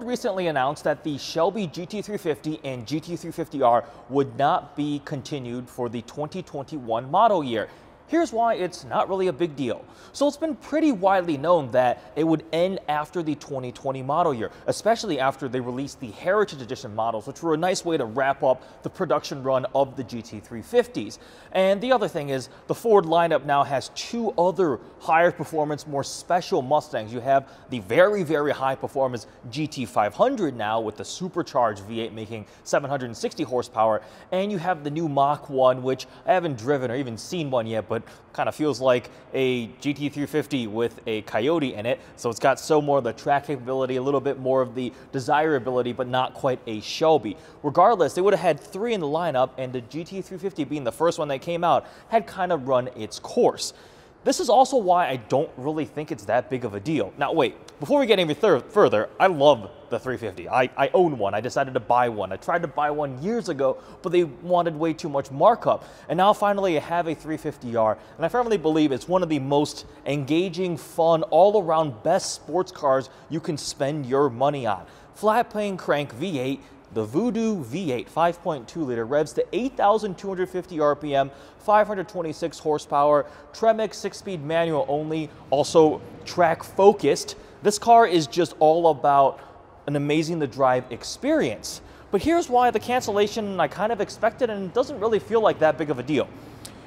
Ford recently announced that the Shelby GT350 and GT350R would not be continued for the 2021 model year. Here's why it's not really a big deal. So it's been pretty widely known that it would end after the 2020 model year, especially after they released the Heritage Edition models, which were a nice way to wrap up the production run of the GT350s. And the other thing is the Ford lineup now has two other higher performance, more special Mustangs. You have the very, very high performance GT500 now with the supercharged V8 making 760 horsepower. And you have the new Mach 1, which I haven't driven or even seen one yet, but kind of feels like a GT350 with a Coyote in it. So it's got so more of the track capability, a little bit more of the desirability, but not quite a Shelby. Regardless, they would have had three in the lineup, and the GT350 being the first one that came out had kind of run its course. This is also why I don't really think it's that big of a deal. Now wait, before we get any further, I love the 350. I own one. I decided to buy one. I tried to buy one years ago, but they wanted way too much markup. And now finally I have a 350R, and I firmly believe it's one of the most engaging, fun, all-around best sports cars you can spend your money on. Flat plane crank V8, the Voodoo V8 5.2 liter revs to 8,250 RPM, 526 horsepower, Tremec 6-speed manual only, also track focused. This car is just all about an amazing to drive experience. But here's why the cancellation I kind of expected, and it doesn't really feel like that big of a deal.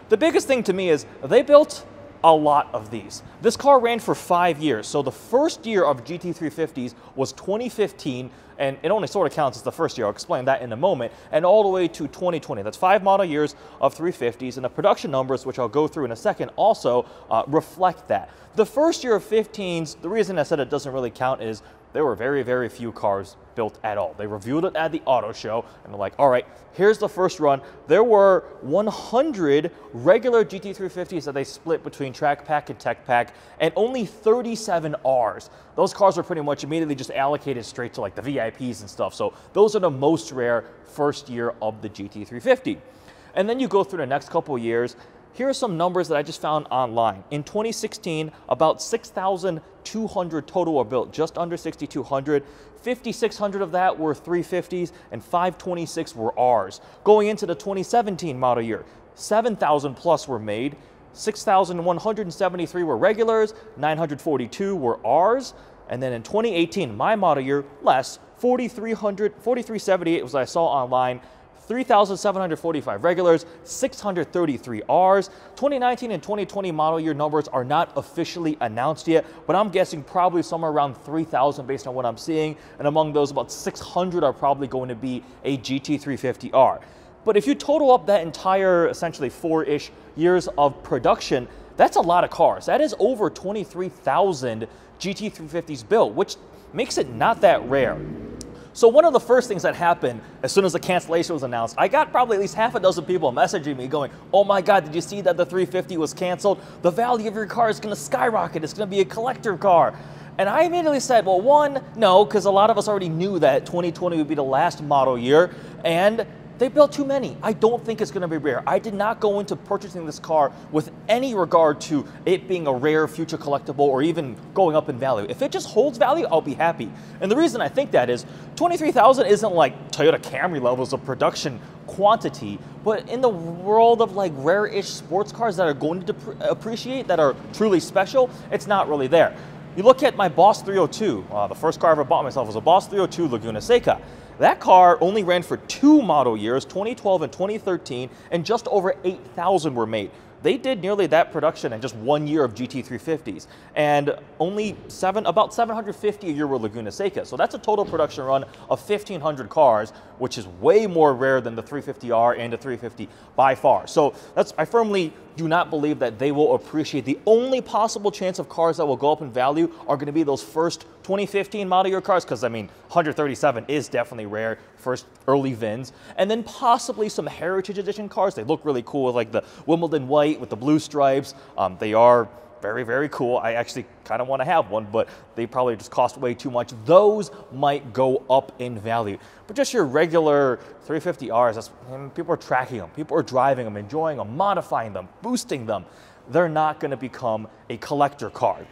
The biggest thing to me is they built a lot of these. This car ran for 5 years. So the first year of GT350s was 2015, and it only sort of counts as the first year. I'll explain that in a moment. And all the way to 2020. That's 5 model years of 350s, and the production numbers, which I'll go through in a second, also reflect that. The first year of 15s, the reason I said it doesn't really count is there were very, very few cars built at all. They reviewed it at the auto show, and they're like, all right, here's the first run. There were 100 regular GT350s that they split between track pack and tech pack, and only 37 Rs. Those cars were pretty much immediately just allocated straight to like the VIPs and stuff. So those are the most rare first year of the GT350. And then you go through the next couple of years. Here are some numbers that I just found online. In 2016, about 6,200 total were built, just under 6,200. 5,600 of that were 350s, and 526 were Rs. Going into the 2017 model year, 7,000 plus were made, 6,173 were regulars, 942 were Rs, and then in 2018, my model year, less, 4,378 was what I saw online, 3,745 regulars, 633 Rs. 2019 and 2020 model year numbers are not officially announced yet, but I'm guessing probably somewhere around 3,000 based on what I'm seeing. And among those, about 600 are probably going to be a GT350R. But if you total up that entire, essentially 4-ish years of production, that's a lot of cars. That is over 23,000 GT350s built, which makes it not that rare. So one of the first things that happened as soon as the cancellation was announced, I got probably at least half a dozen people messaging me going, oh my God, did you see that the 350 was canceled? The value of your car is gonna skyrocket. It's gonna be a collector car. And I immediately said, well, one, no, because a lot of us already knew that 2020 would be the last model year, and they built too many. I don't think it's gonna be rare. I did not go into purchasing this car with any regard to it being a rare future collectible or even going up in value. If it just holds value, I'll be happy. And the reason I think that is 23,000 isn't like Toyota Camry levels of production quantity, but in the world of like rare-ish sports cars that are going to appreciate, that are truly special, it's not really there. You look at my Boss 302, the first car I ever bought myself was a Boss 302 Laguna Seca. That car only ran for 2 model years, 2012 and 2013, and just over 8,000 were made. They did nearly that production in just 1 year of GT350s, and only about 750 a year were Laguna Seca. So that's a total production run of 1,500 cars, which is way more rare than the 350R and the 350 by far. So I firmly do not believe that they will appreciate. The only possible chance of cars that will go up in value are going to be those first 2015 model year cars, because I mean 137 is definitely rare, first early VINs, and then possibly some Heritage Edition cars. They look really cool, like the Wimbledon White with the blue stripes. They are very, very cool. I actually kind of want to have one, but they probably just cost way too much. Those might go up in value, but just your regular 350Rs, people are tracking them, people are driving them, enjoying them, modifying them, boosting them. They're not going to become a collector car,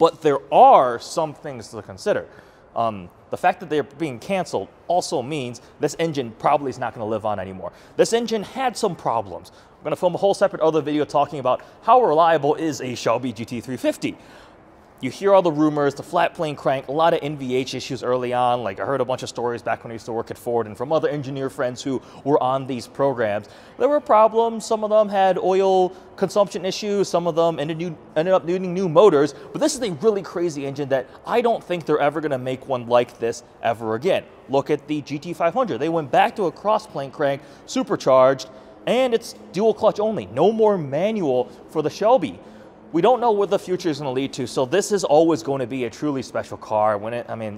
but there are some things to consider. The fact that they're being canceled also means this engine probably is not going to live on anymore. This engine had some problems. I'm going to film a whole separate other video talking about how reliable is a Shelby GT350. You hear all the rumors, the flat plane crank, a lot of NVH issues early on. Like I heard a bunch of stories back when I used to work at Ford and from other engineer friends who were on these programs. There were problems. Some of them had oil consumption issues. Some of them ended up needing new motors. But this is a really crazy engine that I don't think they're ever going to make one like this ever again. Look at the GT500. They went back to a cross plane crank, supercharged, and it's dual clutch only. No more manual for the Shelby. We don't know what the future is going to lead to, so this is always going to be a truly special car.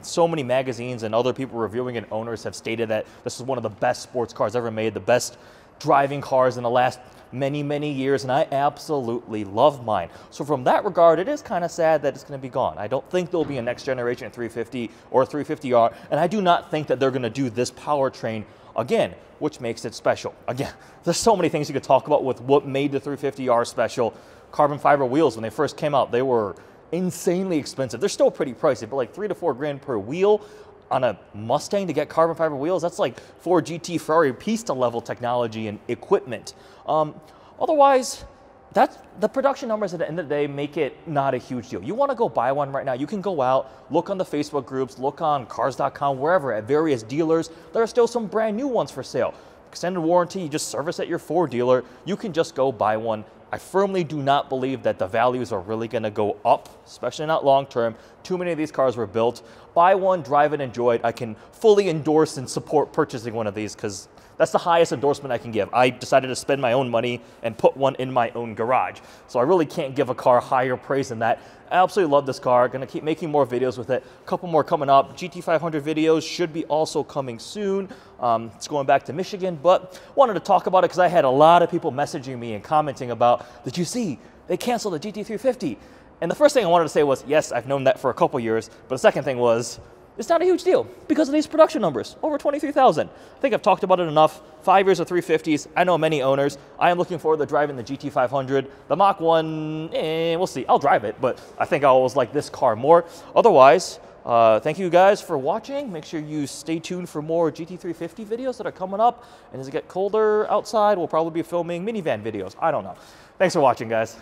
So many magazines and other people reviewing and owners have stated that this is one of the best sports cars ever made, the best driving cars in the last many, many years, and I absolutely love mine. So from that regard, it is kind of sad that it's going to be gone. I don't think there'll be a next generation 350 or 350R, and I do not think that they're going to do this powertrain again, which makes it special. Again, there's so many things you could talk about with what made the 350R special. Carbon fiber wheels, when they first came out, they were insanely expensive. They're still pretty pricey, but like $3 to $4 grand per wheel on a Mustang to get carbon fiber wheels, that's like Ford GT, Ferrari Pista level technology and equipment. Otherwise, that's the production numbers at the end of the day make it not a huge deal. You want to go buy one right now, you can go out, look on the Facebook groups, look on cars.com, wherever, at various dealers. There are still some brand new ones for sale. Extended warranty, you just service at your Ford dealer. You can just go buy one. I firmly do not believe that the values are really going to go up, especially not long term. Too many of these cars were built. Buy one, drive it, enjoy it. I can fully endorse and support purchasing one of these because that's the highest endorsement I can give. I decided to spend my own money and put one in my own garage. So I really can't give a car higher praise than that. I absolutely love this car. Going to keep making more videos with it. A couple more coming up. GT500 videos should be also coming soon. It's going back to Michigan, but wanted to talk about it because I had a lot of people messaging me and commenting about, did you see they canceled the GT350? And the first thing I wanted to say was, yes, I've known that for a couple years. But the second thing was, it's not a huge deal because of these production numbers, over 23,000. I think I've talked about it enough. 5 years of 350s. I know many owners. I am looking forward to driving the GT500. The Mach 1, we'll see. I'll drive it, but I think I always like this car more. Otherwise, thank you guys for watching. Make sure you stay tuned for more GT350 videos that are coming up. And as it gets colder outside, we'll probably be filming minivan videos. I don't know. Thanks for watching, guys.